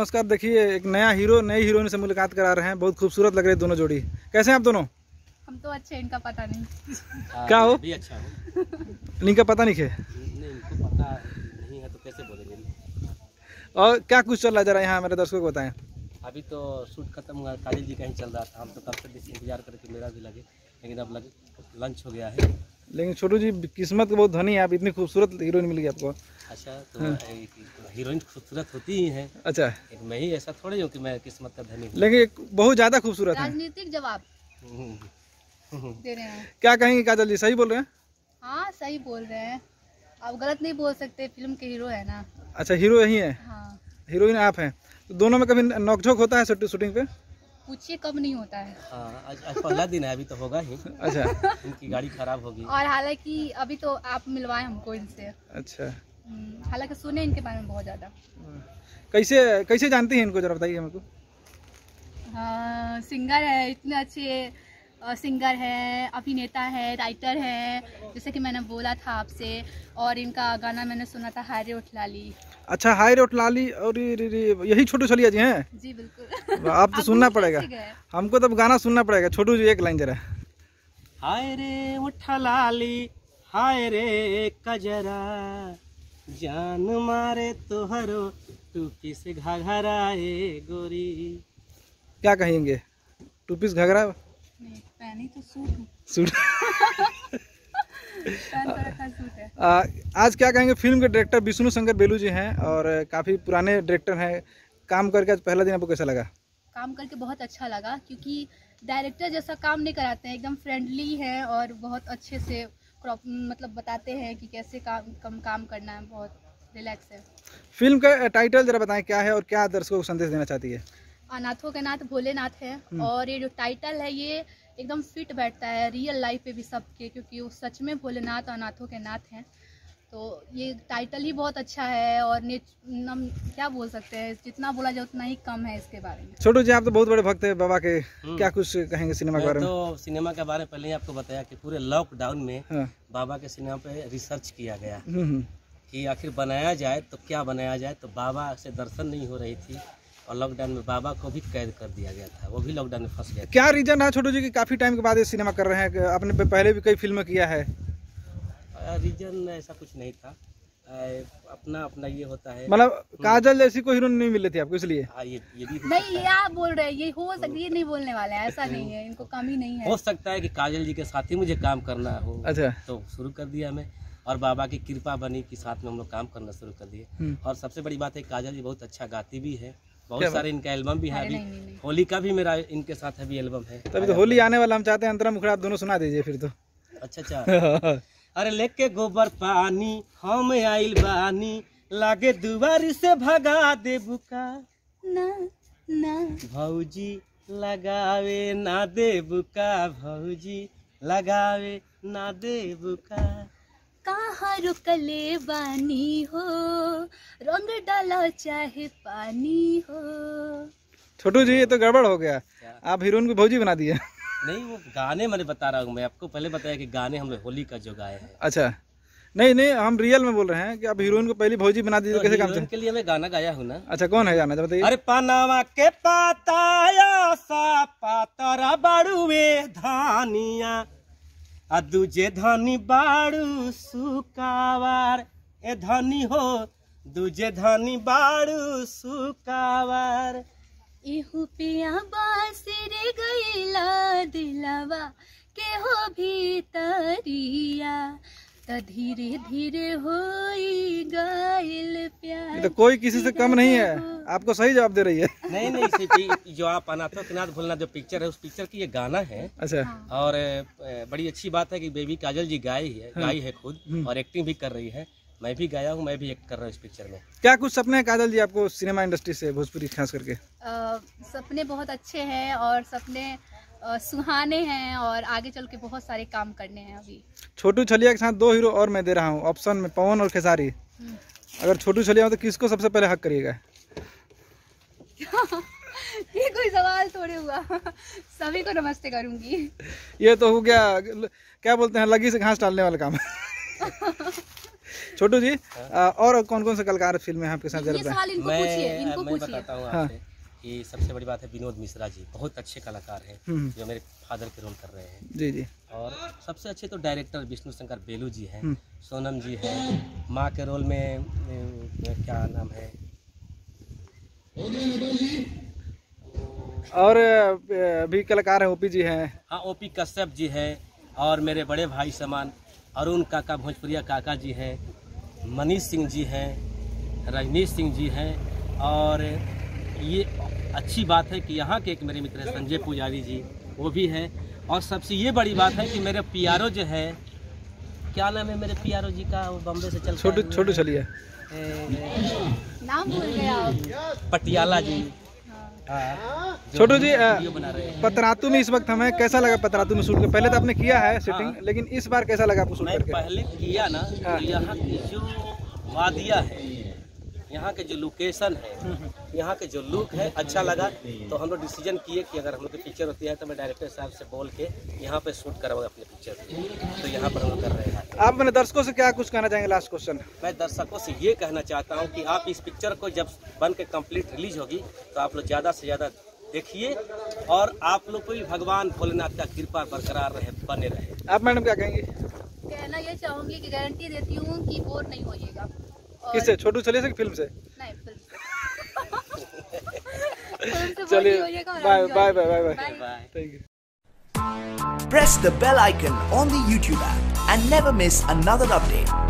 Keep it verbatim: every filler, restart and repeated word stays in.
नमस्कार। देखिए एक नया हीरो नई हीरोइन से मुलाकात करा रहे हैं। बहुत खूबसूरत लग रहे हैं दोनों जोड़ी। कैसे हैं आप दोनों? हम तो अच्छे, इनका पता नहीं क्या हो भी अच्छा हो। इनका पता नहीं है, इनको पता नहीं है तो कैसे बोलेंगे। और क्या कुछ चल रहा है जरा यहाँ हमारे दर्शकों को बताएं। अभी तो शूट खत्म हुआ, काली जी कहीं चल रहा था। हम तो कब से इंतजार करके मेरा भी लगे, लेकिन अब लंच हो गया है। लेकिन छोटू जी किस्मत बहुत धनी है, आप इतनी खूबसूरत हीरोइन मिल गई आपको। अच्छा तो हाँ। हीरोइन खूबसूरत होती ही है। अच्छा मैं ही ऐसा थोड़ी हूँ कि मैं किस्मत का धनी हूं, लेकिन बहुत ज्यादा खूबसूरत है। राजनीतिक जवाब दे रहे हैं। क्या कहेंगे काजल जी, सही बोल रहे हैं? हाँ सही बोल रहे हैं, आप गलत नहीं बोल सकते, फिल्म के हीरो है ना। अच्छा हीरो यही है, हीरोइन आप है। दोनों में कभी नोकझोंक होता है शूटिंग पे? पूछिए कब नहीं होता है। आ, आज, आज पहला दिन है, अभी तो होगा ही। अच्छा इनकी गाड़ी खराब होगी और हालांकि अभी तो आप मिलवाए हमको इनसे। अच्छा हालांकि सुने इनके बारे में बहुत ज्यादा। कैसे कैसे जानती हैं इनको जरा बताइए हमको। सिंगर है, इतने अच्छे सिंगर है, अभिनेता है, राइटर है, जैसे कि मैंने बोला था आपसे। और इनका गाना मैंने सुना था हाय रे उठ लाली। अच्छा हाय रे उठ लाली, और यही छोटू छलिया जी हैं? जी बिल्कुल। आप तो सुनना पड़ेगा हमको, तब गाना सुनना पड़ेगा। छोटू जी एक लाइन जरा। हाय रे उठ लाली हाय रे कजरा, जान मारे तोहरो टूपी से घघराए गोरी। क्या कहेंगे? टूपी से घघरा पहनी तो सूट सूट आ, आज क्या कहेंगे? फिल्म के डायरेक्टर विष्णु शंकर बेलू जी हैं और काफ़ी पुराने डायरेक्टर हैं। काम करके आज पहला दिन आपको कैसा लगा? काम करके बहुत अच्छा लगा, क्योंकि डायरेक्टर जैसा काम नहीं कराते हैं, एकदम फ्रेंडली है और बहुत अच्छे से मतलब बताते हैं कि कैसे काम कम काम करना है। बहुत रिलैक्स है। फिल्म का टाइटल जरा बताएं क्या है और क्या दर्शकों को संदेश देना चाहती है? अनाथों के नाथ भोलेनाथ है, और ये जो टाइटल है ये एकदम फिट बैठता है रियल लाइफ पे भी सबके, क्योंकि वो सच में भोलेनाथ अनाथों के नाथ हैं। तो ये टाइटल ही बहुत अच्छा है और हम क्या बोल सकते हैं, जितना बोला जाए उतना ही कम है इसके बारे में। छोटू जी आप तो बहुत बड़े भक्त हैं बाबा के, क्या कुछ कहेंगे सिनेमा के बारे में? तो सिनेमा के बारे में पहले ही आपको बताया कि पूरे लॉकडाउन में हाँ। बाबा के सिनेमा पे रिसर्च किया गया कि आखिर बनाया जाए तो क्या बनाया जाए। तो बाबा से दर्शन नहीं हो रही थी और लॉकडाउन में बाबा को भी कैद कर दिया गया था, वो भी लॉकडाउन में फंस गया। क्या रीजन है छोटू जी कि काफी टाइम के बाद ये सिनेमा कर रहे हैं? आपने पहले भी कई फिल्में किया है। रीजन ऐसा कुछ नहीं था, अपना अपना ये होता है। मतलब काजल जैसी कोई हीरोइन नहीं मिल रही थी आपको इसलिए? आ, ये, ये भी नहीं, ये आप बोल रहे हैं ये हो सकता है, ये नहीं बोलने वाले हैं, ऐसा नहीं है, इनको कमी नहीं है। हो सकता है कि काजल जी के साथ ही मुझे काम करना हो। अच्छा तो शुरू कर दिया मैं, और बाबा की कृपा बनी कि साथ में हम लोग काम करना शुरू कर दिए। और सबसे बड़ी बात है काजल जी बहुत अच्छा गाती भी है, बहुत सारे इनका एल्बम भी है। अभी होली का भी मेरा इनके साथ अभी एल्बम है। तभी तो होली आने वाला, हम चाहते हैं अंतरा मुखड़ा आप दोनों सुना दीजिए फिर तो। अच्छा अच्छा। अरे लेके गोबर पानी हम आइल बानी, लागे दुआरी से भगा दे बुका ना ना, भौजी लगावे ना दे बुका, भौजी लगावे ना दे बुका। कहाँ रुकले बानी हो, रंग डालो चाहे पानी हो। छोटू जी ये तो गड़बड़ हो गया, आप हीरोइन को भौजी बना दिया। नहीं वो गाने मैंने बता रहा हूँ, मैं आपको पहले बताया कि गाने हम होली का जो गाए हैं। अच्छा नहीं नहीं हम रियल में बोल रहे हैं कि आप हीरोइन को पहली भौजी बना दीजिए तो कैसे काम के लिए मैं गाना गाया हूँ ना। अच्छा कौन है गाना जब बताइए। अरे पनावा के पाताया सा पातरा बाड़ुए धानिया, आ दूजे धानी बाड़ू सुकावार, ए धानी हो दूजे धानी बाड़ू सुकावार। एहू पिया बास रे गईला दिलावा के हो भीतरिया, तो धीरे धीरे होई गईल प्यार। तो कोई किसी से कम नहीं है, आपको सही जवाब दे रही है। नहीं नहीं जो आप अनाथों के नाथ भोलेनाथ जो पिक्चर है उस पिक्चर की ये गाना है। अच्छा और बड़ी अच्छी बात है कि बेबी काजल जी गाई है गाई है खुद और एक्टिंग भी कर रही है। मैं भी गाया हूँ, मैं भी एक्ट कर रहा हूँ इस पिक्चर में। क्या कुछ सपने हैं काजल जी आपको सिनेमा इंडस्ट्री से भोजपुरी खास करके? आ, सपने बहुत अच्छे हैं और सपने आ, सुहाने हैं और आगे चल के बहुत सारे काम करने हैं। अभी छोटू छलिया के साथ दो हीरो और मैं दे रहा हूँ ऑप्शन में, पवन और खेसारी। अगर छोटू छलिया हो तो किसको सबसे पहले हक करिएगा? ये कोई सवाल थोड़े हुआ। सभी को नमस्ते करूँगी। ये तो हो गया क्या बोलते हैं लगी से घास डालने वाला काम। छोटू जी हाँ? और कौन कौन से कलाकार फिल्म में आपके साथ जरूर है? ये सबसे बड़ी बात है विनोद मिश्रा जी बहुत अच्छे कलाकार हैं जो मेरे फादर के रोल कर रहे हैं जी जी। और सबसे अच्छे तो डायरेक्टर विष्णु शंकर बेलू जी हैं, सोनम जी हैं माँ के रोल में, क्या नाम है। और भी कलाकार हैं ओपी जी हैं, हाँ ओपी कश्यप जी हैं और मेरे बड़े भाई समान अरुण काका भोजपुरिया काका जी हैं, मनीष सिंह जी हैं, रजनीश सिंह जी हैं। और ये अच्छी बात है कि यहाँ के एक मेरे मित्र संजय पुजारी जी वो भी हैं। और सबसे ये बड़ी बात है कि मेरे पीआरओ जो है, क्या नाम है मेरे पीआरओ जी का, वो बॉम्बे से चल छोटू छोटू छलिया नाम भूल गया पटियाला जी। छोटू जी पतरातू में इस वक्त हमें कैसा लगा? पतरातू में शूट पहले तो आपने किया है शूटिंग, लेकिन इस बार कैसा लगा आपको शूट करके? पहले किया ना, यहाँ की जो वादिया है, यहाँ के जो लोकेशन है, यहाँ के जो लुक है, अच्छा लगा। तो हम लोग डिसीजन किए कि अगर हम लोग की पिक्चर होती है तो मैं डायरेक्टर साहब से बोल के यहाँ पे शूट करवाऊंगा अपनी पिक्चर, तो यहाँ पर हम लोग कर रहे हैं। आप मैंने दर्शकों से क्या कुछ कहना चाहेंगे? Last question. मैं दर्शकों से ये कहना चाहता हूँ कि आप इस पिक्चर को जब बन के कम्प्लीट रिलीज होगी तो आप लोग ज़्यादा से ज़्यादा देखिए और आप लोग को भी भगवान भोलेनाथ का कृपा बरकरार रहे, बने रहे। आप मैडम क्या कहेंगे? कहना ये चाहूँगी कि गारंटी देती हूँ कि बोर नहीं होइएगा। किससे, छोटू छलिया से फिल्म से? नहीं, फिल्म से। चलिए bye bye bye bye bye, thank you. Press the bell icon on the YouTube app and never miss another update.